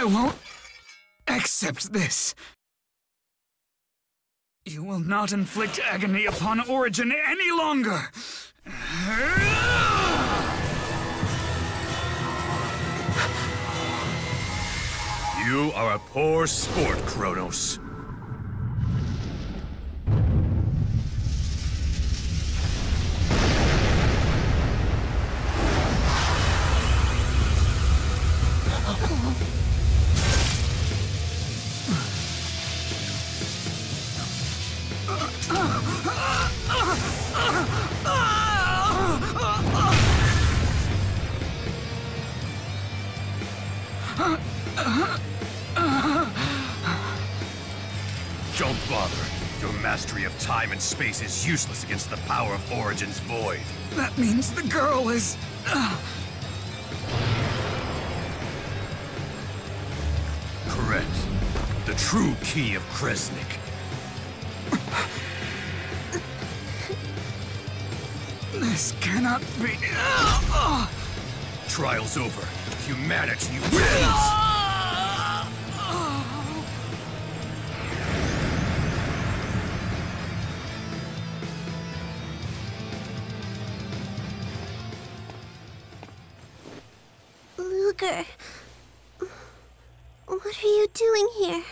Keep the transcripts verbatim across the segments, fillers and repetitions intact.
I won't accept this. You will not inflict agony upon Origin any longer. You are a poor sport, Kronos. Don't bother. Your mastery of time and space is useless against the power of Origin's void. That means the girl is... Correct. The true key of Kresnik. This cannot be... Trial's over. Humanity wins! Ludger, what are you doing here?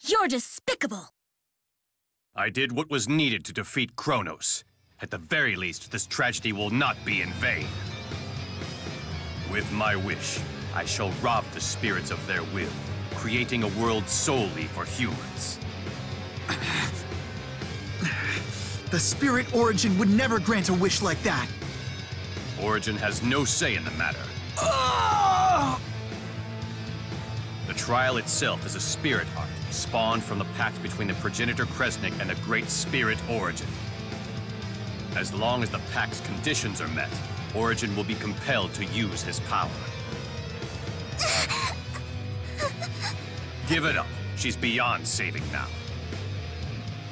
You're despicable! I did what was needed to defeat Kronos. At the very least, this tragedy will not be in vain. With my wish, I shall rob the spirits of their will, creating a world solely for humans. The spirit Origin would never grant a wish like that. Origin has no say in the matter. Oh! The trial itself is a spirit art, spawned from the pact between the Progenitor Kresnik and the Great Spirit Origin. As long as the pact's conditions are met, Origin will be compelled to use his power. Give it up. She's beyond saving now.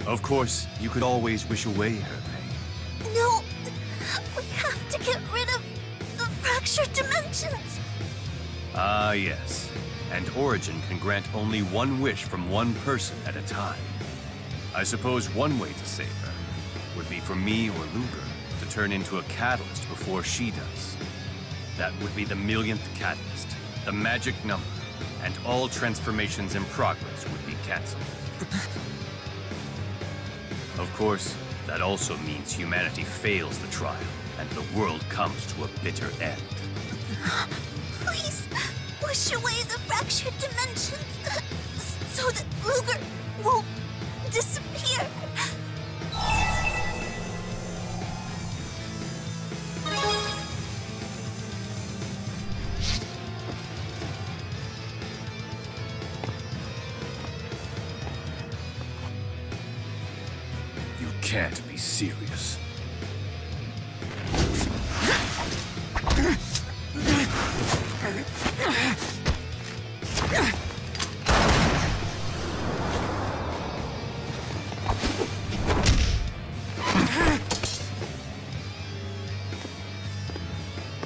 Of course, you could always wish away her pain. No! We have to get rid of the fractured dimensions! Ah, yes. And Origin can grant only one wish from one person at a time. I suppose one way to save her would be for me or Ludger to turn into a catalyst before she does. That would be the millionth catalyst, the magic number, and all transformations in progress would be cancelled. Of course, that also means humanity fails the trial, and the world comes to a bitter end. Please, wish away the fractured dimensions, so that Ludger won't disappear. Can't be serious.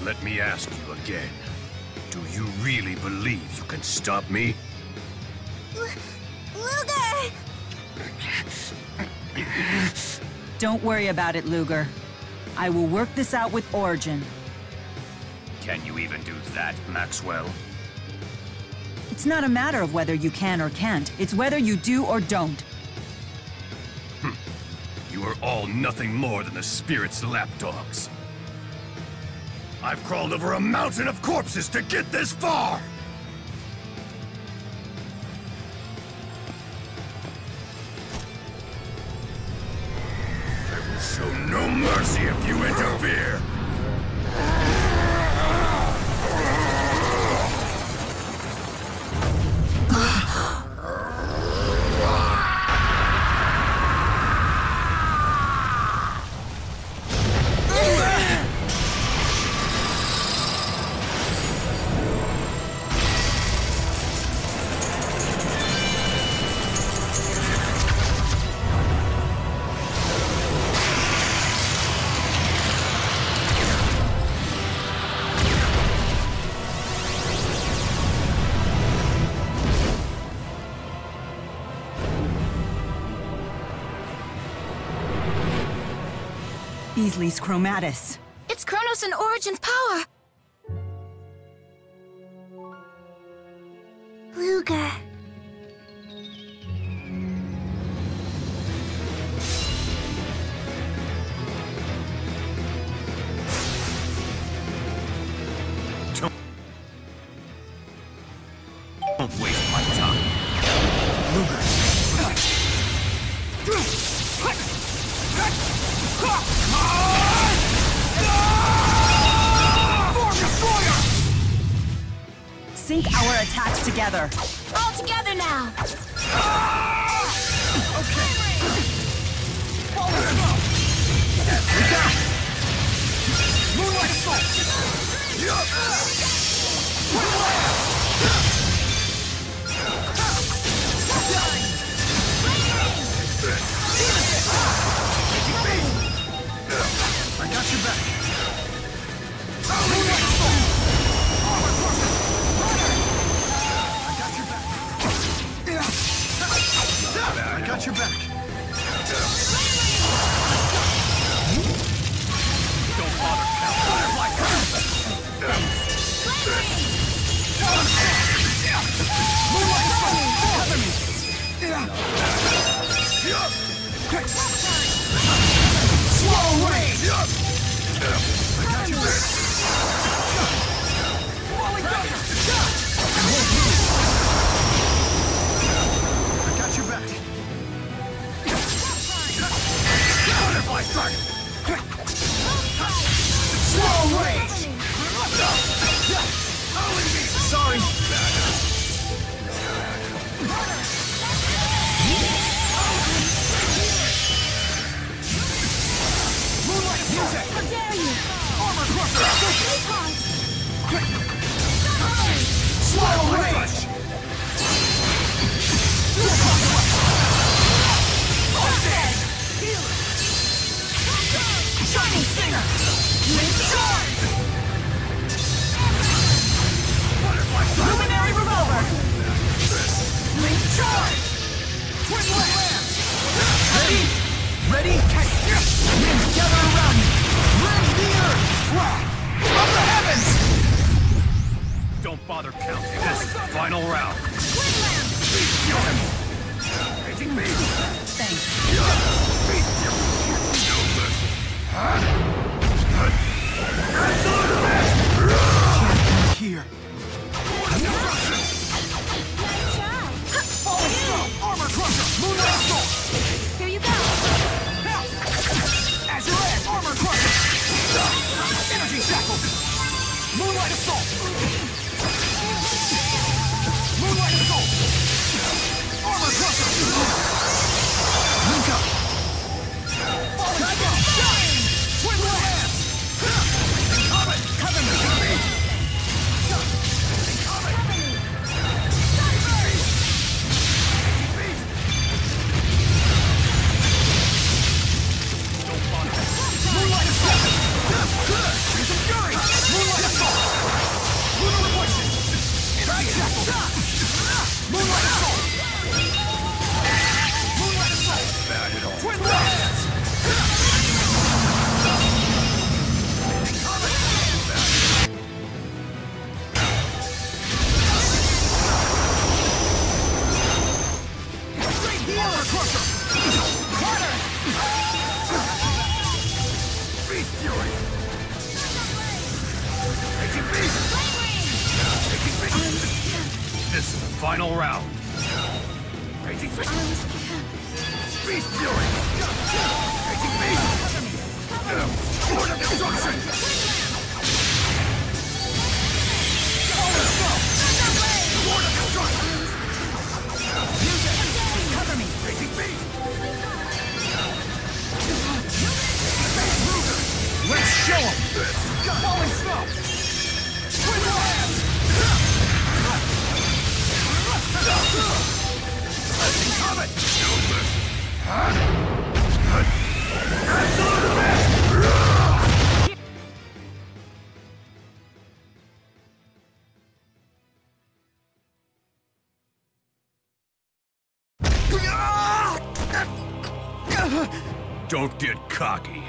Let me ask you again. Do you really believe you can stop me? Ludger! Don't worry about it, Ludger. I will work this out with Origin. Can you even do that, Maxwell? It's not a matter of whether you can or can't. It's whether you do or don't. Hm. You are all nothing more than the spirit's lapdogs. I've crawled over a mountain of corpses to get this far! Show no mercy if you interfere! Bisley's Chromatis. It's Kronos and Origin's power! Ludger... Don't waste my time. Ludger. Sync our attacks together. All together now. Okay. Moonlight assault. I got your back. I got your back. I got your back. Don't bother counting. Slow rage! I got you there! I got you back! Butterfly strike! Slow rage! Sorry! How dare you! Armor crusher! Slow rage! Shining Stinger! Charge! Luminary Revolver! Link Charge! Twin Lance! Ready? Ready? Gather around me! Rend the earth! Rock! Up the heavens! Don't bother counting. This final round. Twin Lamp! Please kill him! Hating me! Thanks. Please kill him! No mercy. Huh? That's here. No mercy! Falling Storm! Armor Crusher! Moonlight Storm! Here you go! Your ass, armor crusher! Energy shackles! Moonlight assault! Moonlight assault! Armor crusher! Link up! Falling down! Dying! Twin hands! Comet! Coven! Comet! Comet! Final round. Raging Beast. Beast Fury. Raging Beast. Lord of Destruction. Lord of Destruction. Music. Cover me. Raging Beast. Let's show him. Falling Snow. Twin Lands. Let's become it! No mercy! Huh? Huh? Absolute best! Don't get cocky.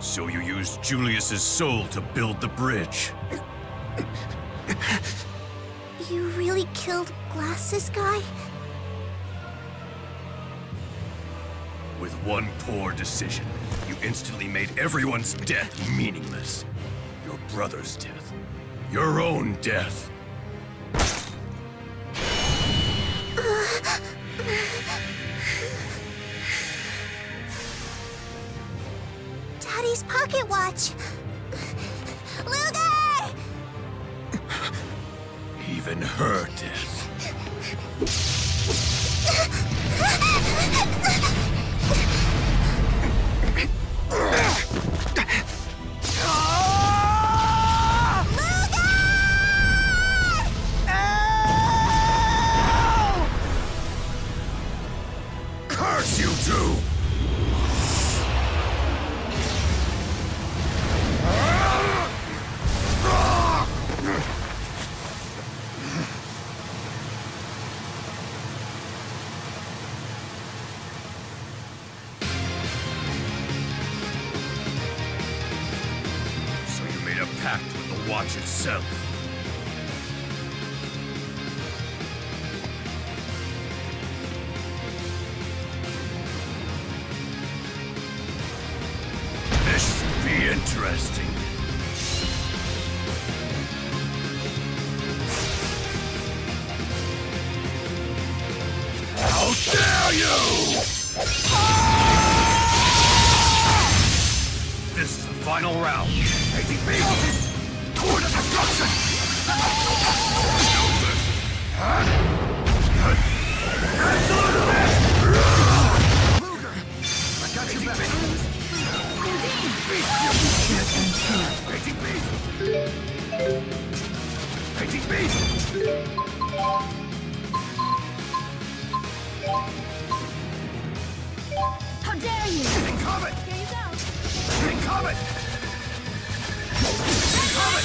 So you used Julius's soul to build the bridge. You really killed Glass's guy? With one poor decision, you instantly made everyone's death meaningless. Your brother's death. Your own death. Daddy's pocket watch! Ludger! Even her death. Yourself. This should be interesting. How dare you! Ah! This is the final round. I think maybe this Toward destruction! No mercy! Huh? Ludger! I got you back! How dare you! Comet! Comet! I got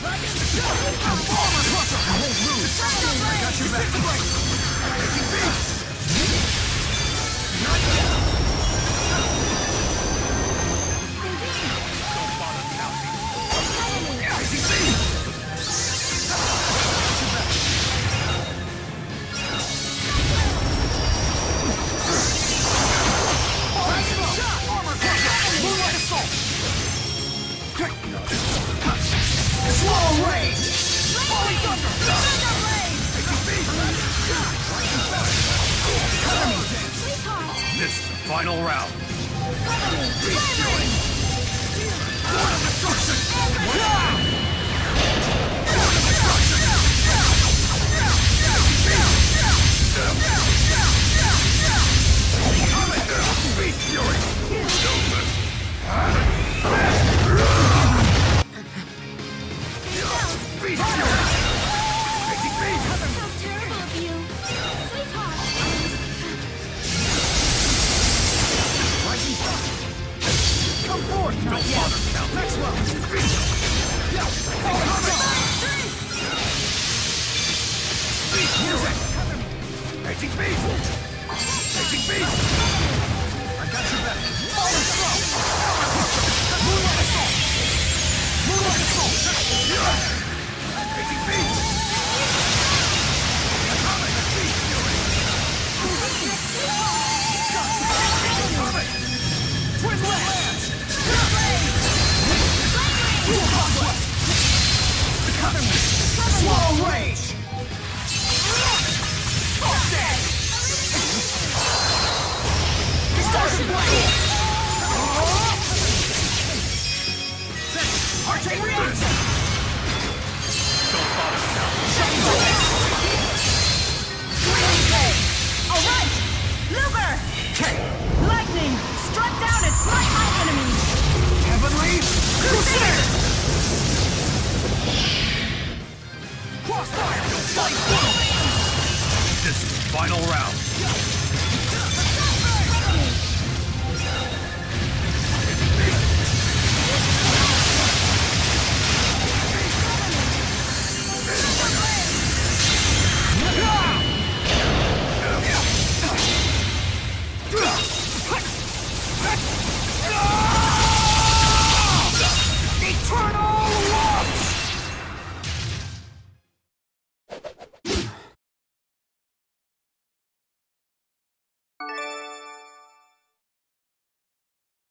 I think Basil! I think Basil! I got you back! Moonlight assault! Moonlight assault! I think Basil! Twin lands! Cover me! Slow rage! Distortion blade! Arcane reaction! Don't bother now! Shut it! Alright! Ludger! Lightning! Strike down and smite my enemies! Heavenly Crusader! Crossfire! This is the final round.